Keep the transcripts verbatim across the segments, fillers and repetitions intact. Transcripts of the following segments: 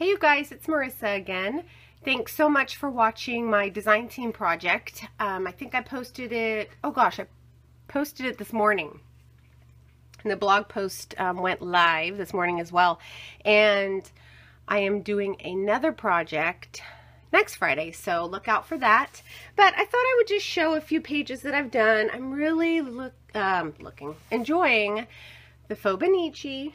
Hey you guys, it's Marissa again. Thanks so much for watching my design team project. Um, I think I posted it, oh gosh, I posted it this morning. And the blog post um, went live this morning as well. And I am doing another project next Friday, so look out for that. But I thought I would just show a few pages that I've done. I'm really look, um, looking, enjoying the Fauxbonichi,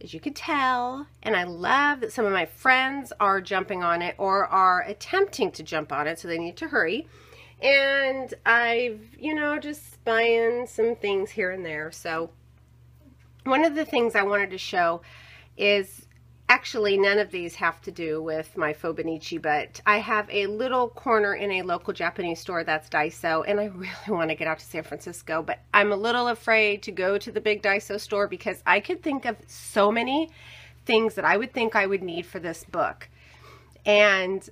as you could tell, and I love that some of my friends are jumping on it or are attempting to jump on it, so they need to hurry. And I've, you know, just buying some things here and there. So one of the things I wanted to show is, actually none of these have to do with my Fauxbonichi, but I have a little corner in a local Japanese store, that's Daiso, and I really want to get out to San Francisco, but I'm a little afraid to go to the big Daiso store because I could think of so many things that I would think I would need for this book. And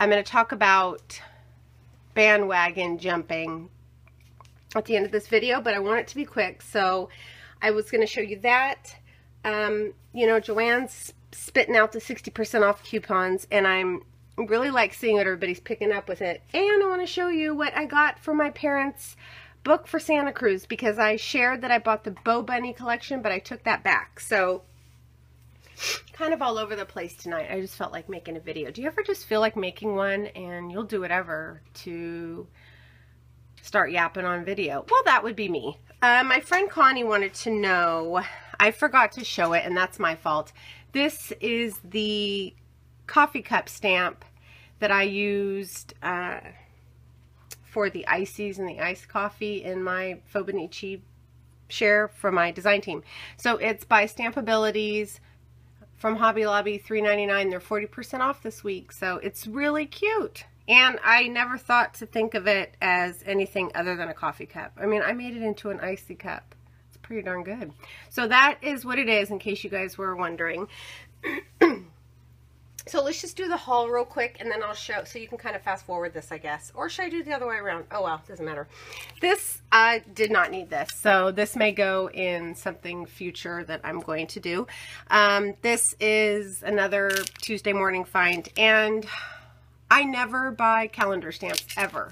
I'm going to talk about bandwagon jumping at the end of this video, but I want it to be quick, so I was going to show you that. Um, you know, Joann's spitting out the sixty percent off coupons, and I'm really like seeing what everybody's picking up with it. And I want to show you what I got for my parents' book for Santa Cruz, because I shared that I bought the Bow Bunny collection, but I took that back. So, kind of all over the place tonight. I just felt like making a video. Do you ever just feel like making one, and you'll do whatever to start yapping on video? Well, that would be me. Uh, my friend Connie wanted to know... I forgot to show it, and that's my fault. This is the coffee cup stamp that I used uh, for the ices and the iced coffee in my Fauxbonichi share for my design team. So it's by Stampabilities from Hobby Lobby, three ninety-nine. They're forty percent off this week, so it's really cute. And I never thought to think of it as anything other than a coffee cup. I mean, I made it into an icy cup. Pretty darn good. So that is what it is, in case you guys were wondering. So let's just do the haul real quick, and then I'll show, so you can kind of fast forward this, I guess. Or should I do it the other way around? Oh well, doesn't matter. This, I did not need this, so this may go in something future that I'm going to do. Um, this is another Tuesday morning find, and I never buy calendar stamps ever,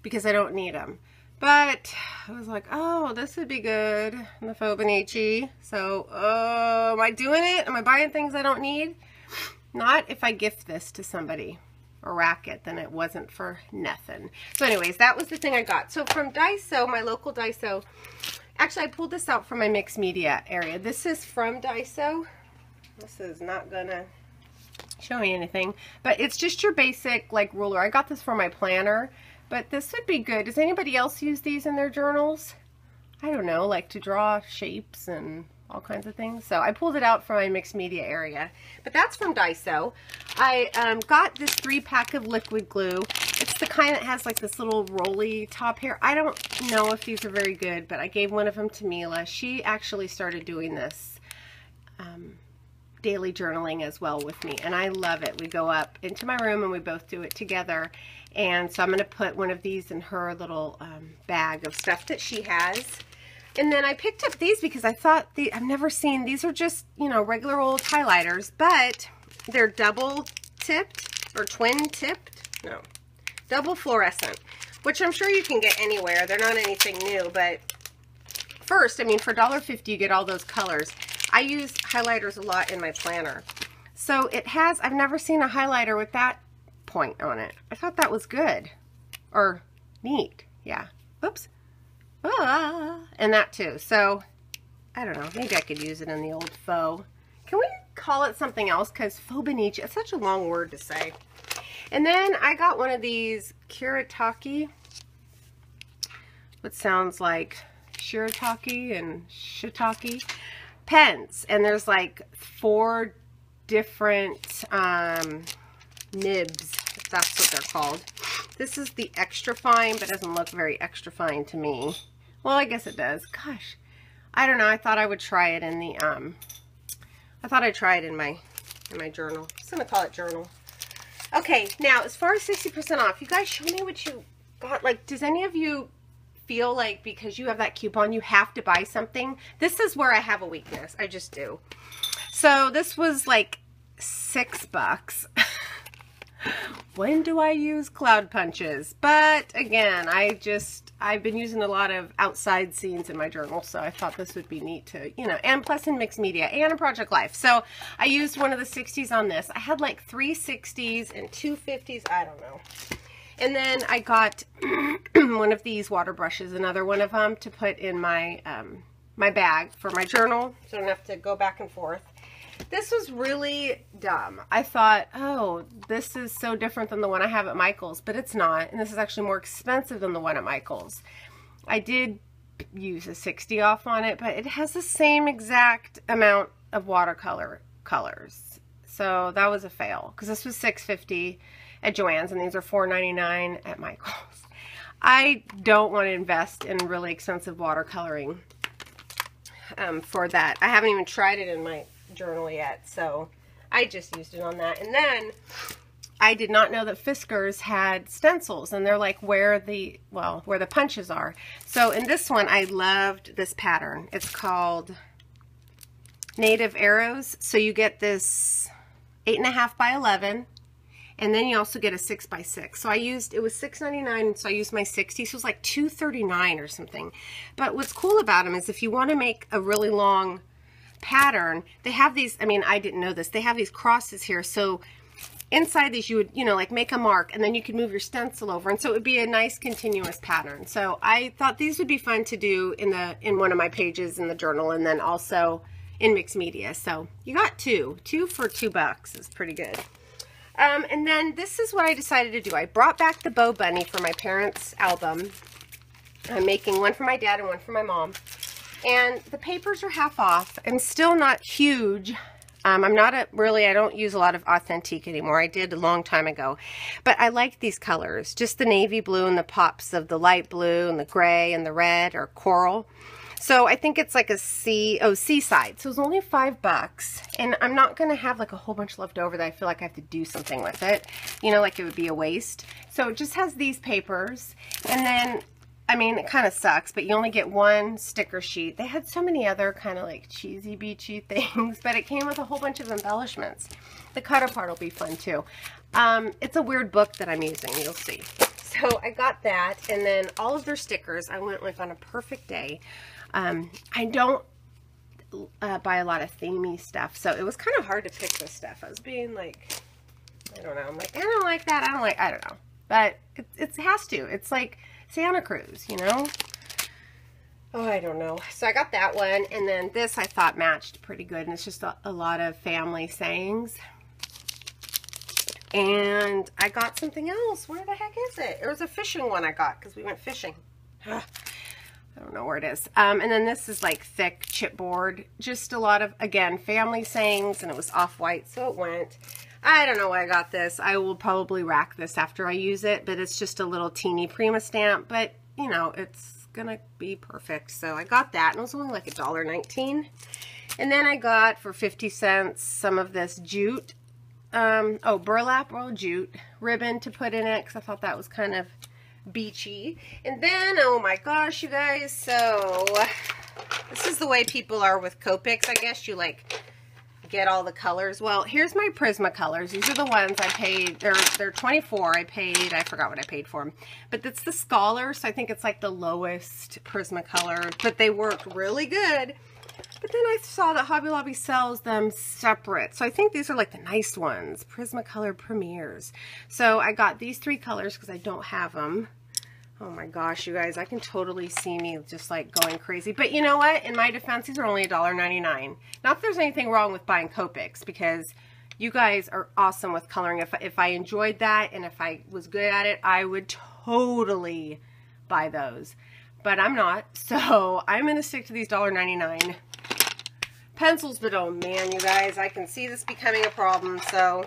because I don't need them. But I was like, oh, this would be good in the Fauxbonichi. So, uh, am I doing it? Am I buying things I don't need? Not if I gift this to somebody or rack it, then it wasn't for nothing. So anyways, that was the thing I got. So from Daiso, my local Daiso, actually I pulled this out from my mixed media area. This is from Daiso. This is not gonna show me anything, but it's just your basic like ruler. I got this for my planner. But this would be good. Does anybody else use these in their journals? I don't know, like to draw shapes and all kinds of things. So I pulled it out from my mixed media area. But that's from Daiso. I um, got this three pack of liquid glue. It's the kind that has like this little rolly top here. I don't know if these are very good, but I gave one of them to Mila. She actually started doing this um, daily journaling as well with me, and I love it. We go up into my room and we both do it together. And so I'm going to put one of these in her little um, bag of stuff that she has. And then I picked up these because I thought, the, I've never seen, these are just, you know, regular old highlighters, but they're double tipped or twin tipped, no, double fluorescent, which I'm sure you can get anywhere. They're not anything new, but first, I mean, for a dollar fifty you get all those colors. I use highlighters a lot in my planner. So it has, I've never seen a highlighter with that point on it. I thought that was good or neat. Yeah. Oops. Ah, and that too. So I don't know. Maybe I could use it in the old faux. Can we call it something else? Because Fauxbonichi, it's such a long word to say. And then I got one of these Kiritake, what sounds like shirataki and shiitake pens. And there's like four different um, nibs. That's what they're called. This is the extra fine, but doesn't look very extra fine to me. Well, I guess it does. Gosh, I don't know. I thought I would try it in the um. I thought I'd try it in my in my journal. I'm just gonna call it journal. Okay. Now, as far as sixty percent off, you guys show me what you got. Like, does any of you feel like because you have that coupon, you have to buy something? This is where I have a weakness. I just do. So this was like six bucks. When do I use cloud punches? But again, I just, I've been using a lot of outside scenes in my journal, so I thought this would be neat to, you know, and plus in mixed media and in Project Life. So I used one of the sixties on this. I had like three sixties and two fifties, I don't know. And then I got one of these water brushes, another one of them, to put in my, um, my bag for my journal, so I don't have to go back and forth. This was really dumb. I thought, oh, this is so different than the one I have at Michael's, but it's not. And this is actually more expensive than the one at Michael's. I did use a sixty off on it, but it has the same exact amount of watercolor colors. So that was a fail, because this was six fifty at Joann's and these are four ninety-nine at Michael's. I don't want to invest in really expensive watercoloring um, for that. I haven't even tried it in my journal yet, so I just used it on that. And then I did not know that Fiskars had stencils, and they're like where the, well, where the punches are. So in this one, I loved this pattern. It's called Native Arrows. So you get this eight and a half by eleven, and then you also get a six by six. So I used, it was six ninety-nine, so I used my sixty, so it was like two thirty-nine or something. But what's cool about them is if you want to make a really long pattern, they have these, I mean, I didn't know this, they have these crosses here, so inside these you would, you know, like make a mark, and then you could move your stencil over, and so it would be a nice continuous pattern. So I thought these would be fun to do in the, in one of my pages in the journal, and then also in mixed media. So you got two, two for two bucks is pretty good. Um, and then this is what I decided to do. I brought back the Bow Bunny for my parents' album. I'm making one for my dad and one for my mom. And the papers are half off. I'm still not huge. Um, I'm not a, really, I don't use a lot of Authentique anymore. I did a long time ago. But I like these colors. Just the navy blue and the pops of the light blue and the gray and the red or coral. So I think it's like a sea, oh, seaside. So it was only five bucks. And I'm not going to have like a whole bunch left over that I feel like I have to do something with it. You know, like it would be a waste. So it just has these papers. And then, I mean, it kind of sucks, but you only get one sticker sheet. They had so many other kind of like cheesy beachy things, but it came with a whole bunch of embellishments. The cutter part will be fun too. Um, it's a weird book that I'm using, you'll see. So I got that, and then all of their stickers, I went like on a perfect day. Um, I don't uh, buy a lot of themey stuff, so it was kind of hard to pick this stuff. I was being like, I don't know, I'm like, I don't like that, I don't like, I don't know. But it, it has to, it's like Santa Cruz, you know? Oh, I don't know. So I got that one, and then this I thought matched pretty good, and it's just a, a lot of family sayings. And I got something else. Where the heck is it? It was a fishing one I got because we went fishing. Ugh. I don't know where it is. Um, and then this is like thick chipboard. Just a lot of, again, family sayings, and it was off-white, so it went. I don't know why I got this. I will probably rack this after I use it, but it's just a little teeny Prima stamp, but, you know, it's going to be perfect. So I got that, and it was only like a dollar nineteen. And then I got, for fifty cents, some of this jute, um, oh, burlap roll jute ribbon to put in it, because I thought that was kind of beachy. And then, oh my gosh, you guys, so this is the way people are with Copics, I guess. You, like, get all the colors. Well, here's my Prismacolors. These are the ones I paid. They're, they're twenty-four. I paid, I forgot what I paid for them, but that's the Scholar, so I think it's like the lowest Prismacolor, but they work really good. But then I saw that Hobby Lobby sells them separate, so I think these are like the nice ones, Prismacolor Premieres. So I got these three colors because I don't have them. Oh my gosh, you guys, I can totally see me just like going crazy. But you know what? In my defense, these are only a dollar ninety-nine. Not that there's anything wrong with buying Copics, because you guys are awesome with coloring. If, if I enjoyed that and if I was good at it, I would totally buy those. But I'm not, so I'm going to stick to these a dollar ninety-nine pencils. But oh man, you guys, I can see this becoming a problem, so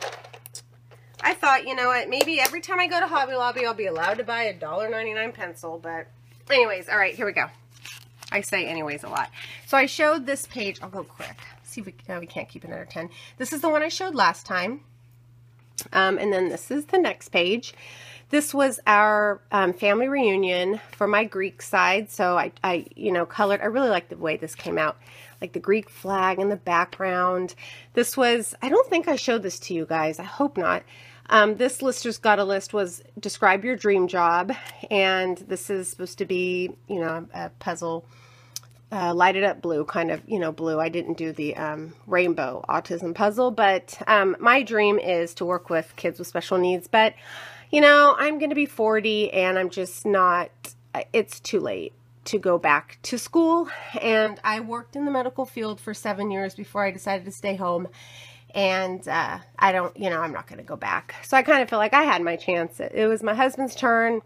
I thought, you know what, maybe every time I go to Hobby Lobby, I'll be allowed to buy a a dollar ninety-nine pencil, but anyways, all right, here we go. I say anyways a lot. So I showed this page. I'll go quick. See, if we, no, we can't keep it under ten. This is the one I showed last time, um, and then this is the next page. This was our um, family reunion for my Greek side, so I, I, you know, colored. I really like the way this came out. like the Greek flag in the background. This was, I don't think I showed this to you guys. I hope not. Um, this Lister's Got a List was Describe Your Dream Job. And this is supposed to be, you know, a puzzle, uh, lighted up blue, kind of, you know, blue. I didn't do the um, rainbow autism puzzle, but um, my dream is to work with kids with special needs. But, you know, I'm going to be forty and I'm just not, it's too late to go back to school. And I worked in the medical field for seven years before I decided to stay home. And uh, I don't, you know, I'm not going to go back. So I kind of feel like I had my chance. It, it was my husband's turn.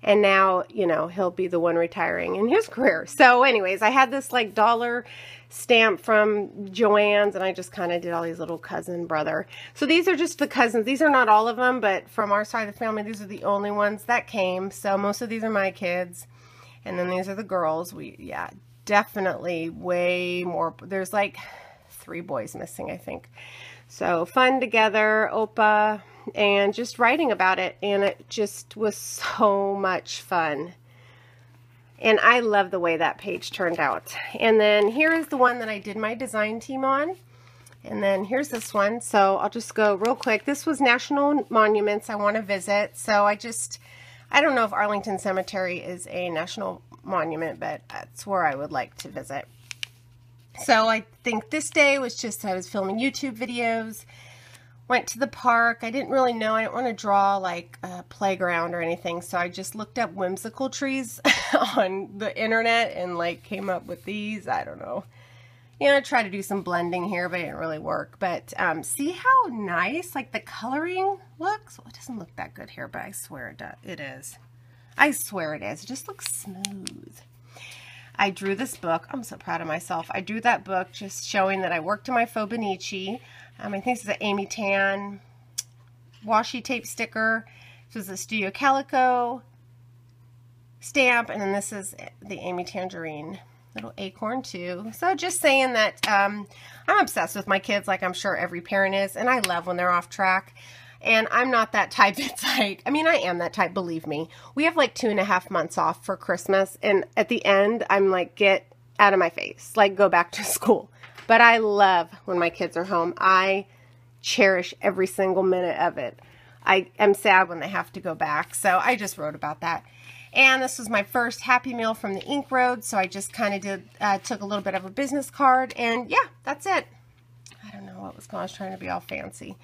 And now, you know, he'll be the one retiring in his career. So anyways, I had this like dollar stamp from Joann's, and I just kind of did all these little cousin, brother. So these are just the cousins. These are not all of them, but from our side of the family, these are the only ones that came. So most of these are my kids. And then these are the girls. We, yeah, definitely way more. There's like three boys missing, I think. So fun together, Opa, and just writing about it. And it just was so much fun. And I love the way that page turned out. And then here is the one that I did my design team on. And then here's this one. So I'll just go real quick. This was National Monuments I Want to Visit. So I just, I don't know if Arlington Cemetery is a national monument, but that's where I would like to visit. So I think this day was just, I was filming YouTube videos, went to the park. I didn't really know, I didn't want to draw like a playground or anything. So I just looked up whimsical trees on the internet and like came up with these. I don't know. You know, I tried to do some blending here, but it didn't really work. But um, see how nice like the coloring looks? Well, it doesn't look that good here, but I swear it does. It is. I swear it is. It just looks smooth. I drew this book. I'm so proud of myself. I drew that book just showing that I worked in my Fauxbonichi. Um, I think this is an Amy Tan washi tape sticker. This is a Studio Calico stamp. And then this is the Amy Tangerine little acorn too. So just saying that um, I'm obsessed with my kids, like I'm sure every parent is. And I love when they're off track. And I'm not that type. It's like, I mean, I am that type, believe me. We have like two and a half months off for Christmas. And at the end, I'm like, get out of my face. Like, go back to school. But I love when my kids are home. I cherish every single minute of it. I am sad when they have to go back. So I just wrote about that. And this was my first Happy Meal from the Ink Road. So I just kind of did, uh, took a little bit of a business card. And yeah, that's it. I don't know what was going on. I was trying to be all fancy.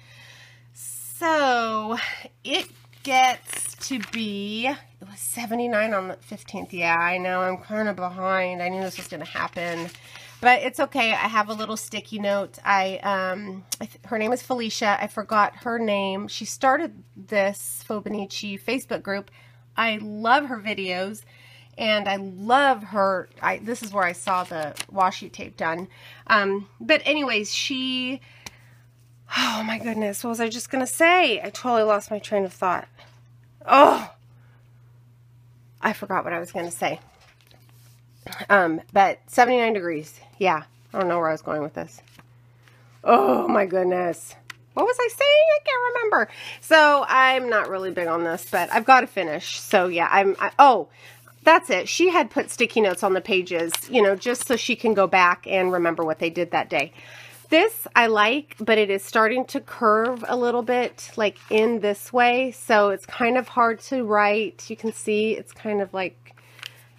So it gets to be, it was seventy-nine on the fifteenth. Yeah, I know I'm kind of behind. I knew this was going to happen, but it's okay. I have a little sticky note. I, um, I th her name is Felicia. I forgot her name. She started this Fauxbonichi Facebook group. I love her videos and I love her. I, this is where I saw the washi tape done. Um, but anyways, she, oh my goodness, what was I just going to say? I totally lost my train of thought. Oh, I forgot what I was going to say. Um, but seventy-nine degrees. Yeah, I don't know where I was going with this. Oh my goodness. What was I saying? I can't remember. So I'm not really big on this, but I've got to finish. So yeah, I'm, I, oh, that's it. She had put sticky notes on the pages, you know, just so she can go back and remember what they did that day. This I like, but it is starting to curve a little bit, like in this way. So it's kind of hard to write. You can see it's kind of like,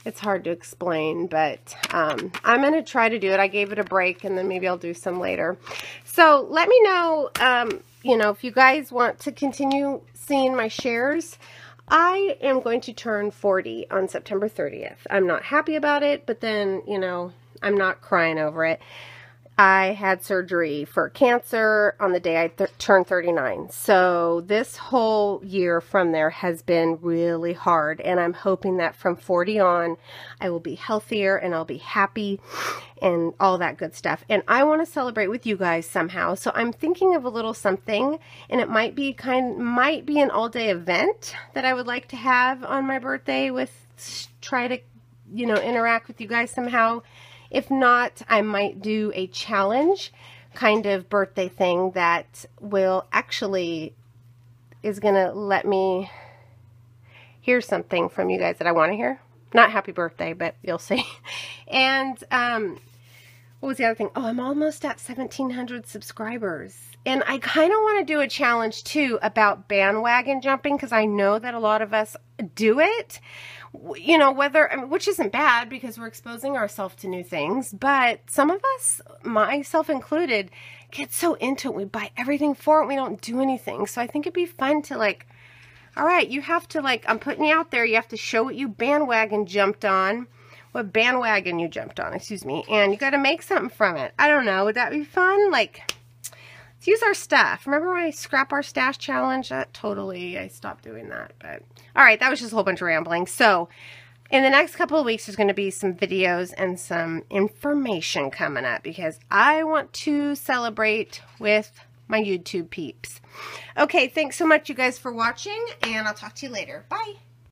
it's hard to explain, but um, I'm going to try to do it. I gave it a break and then maybe I'll do some later. So let me know, um, you know, if you guys want to continue seeing my shares. I am going to turn forty on September thirtieth. I'm not happy about it, but then, you know, I'm not crying over it. I had surgery for cancer on the day I th turned thirty-nine. So this whole year from there has been really hard. And I'm hoping that from forty on, I will be healthier and I'll be happy and all that good stuff. And I want to celebrate with you guys somehow. So I'm thinking of a little something, and it might be kind, might be an all day event that I would like to have on my birthday with, try to, you know, interact with you guys somehow. If not, I might do a challenge kind of birthday thing that will actually is going to let me hear something from you guys that I want to hear. Not happy birthday, but you'll see. And um, what was the other thing? Oh, I'm almost at seventeen hundred subscribers. And I kind of want to do a challenge too about bandwagon jumping, because I know that a lot of us do it. You know, whether, I mean, which isn't bad because we're exposing ourselves to new things, but some of us, myself included, get so into it. We buy everything for it. We don't do anything. So I think it'd be fun to like, all right, you have to like, I'm putting you out there. You have to show what you bandwagon jumped on. What bandwagon you jumped on, excuse me. And you got to make something from it. I don't know. Would that be fun? Like, let's use our stuff. Remember when I scrap our stash challenge? That totally, I stopped doing that. But, all right, that was just a whole bunch of rambling. So, in the next couple of weeks, there's going to be some videos and some information coming up, because I want to celebrate with my YouTube peeps. Okay, thanks so much, you guys, for watching, and I'll talk to you later. Bye.